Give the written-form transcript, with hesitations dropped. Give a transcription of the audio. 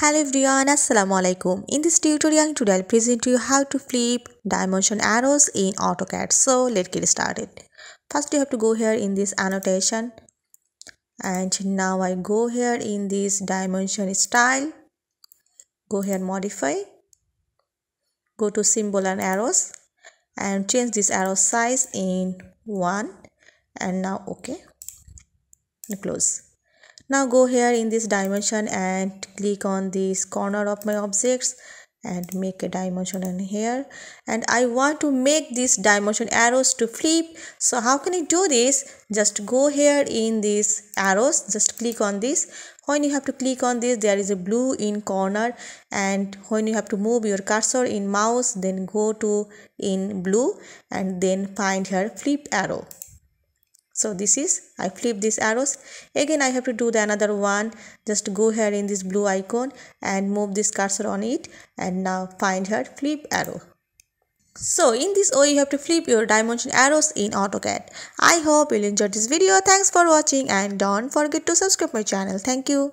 Hello everyone, Assalamualaikum. In this tutorial today I'll present to you how to flip dimension arrows in AutoCAD. So let's get started. First you have to go here in this annotation, and now I go here in this dimension style, go here modify, go to symbol and arrows and change this arrow size in 1, and now okay, close. Now go here in this dimension and click on this corner of my objects and make a dimension in here, and I want to make this dimension arrows to flip. So how can I do this? Just go here in this arrows, just click on this. When you have to click on this, there is a blue in corner, and when you have to move your cursor in mouse, then go to in blue and then find here flip arrow. So this is, I flip these arrows. Again I have to do the another one. Just go here in this blue icon and move this cursor on it, and now find here flip arrow. So in this way you have to flip your dimension arrows in AutoCAD. I hope you'll enjoy this video. Thanks for watching and don't forget to subscribe my channel. Thank you.